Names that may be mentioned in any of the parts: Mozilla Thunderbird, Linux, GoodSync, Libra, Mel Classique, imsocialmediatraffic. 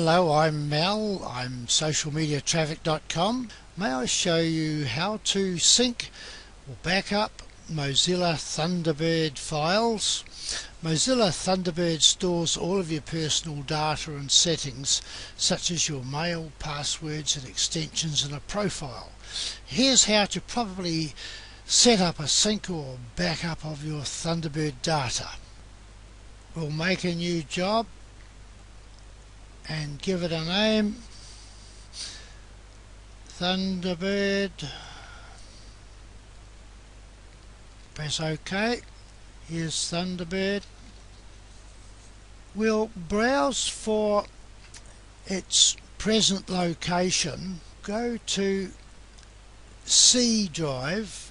Hello, I'm Mel, I'm socialmediatraffic.com. May I show you how to sync or back up Mozilla Thunderbird files. Mozilla Thunderbird stores all of your personal data and settings such as your mail, passwords and extensions in a profile. Here's how to properly set up a sync or backup of your Thunderbird data. We'll make a new job and give it a name, Thunderbird. Press OK. Here's Thunderbird. We'll browse for its present location. Go to C drive.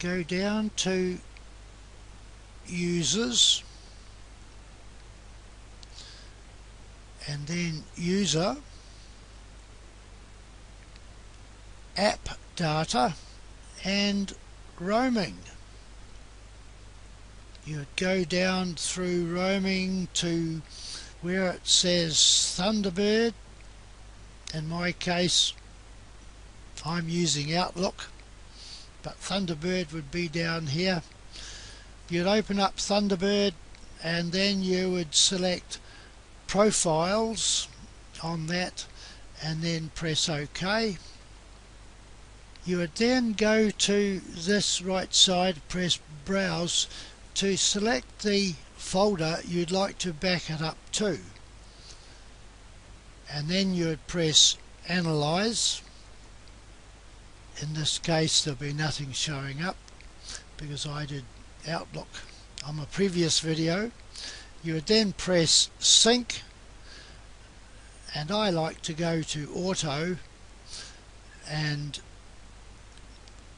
Go down to Users. And then user, app data and roaming. You go down through roaming to where it says Thunderbird. In my case I'm using Outlook, but Thunderbird would be down here. You'd open up Thunderbird and then you would select profiles on that and then press OK. You would then go to this right side, press browse to select the folder you'd like to back it up to, and then you would press analyze. In this case there'll be nothing showing up because I did Outlook on my previous video. You would then press sync, and I like to go to auto and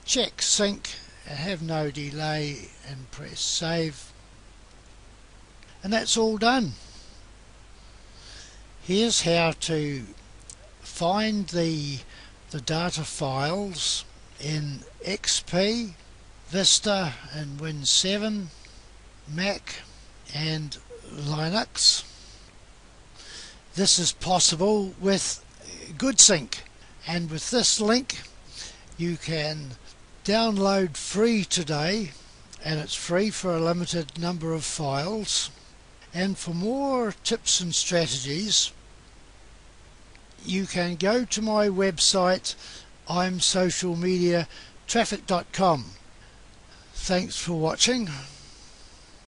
check sync and have no delay and press save, and that's all done. Here's how to find the data files in XP, Vista and Win 7, Mac and Linux. This is possible with GoodSync, and with this link you can download free today, and it's free for a limited number of files. And for more tips and strategies you can go to my website imsocialmediatraffic.com. Thanks for watching.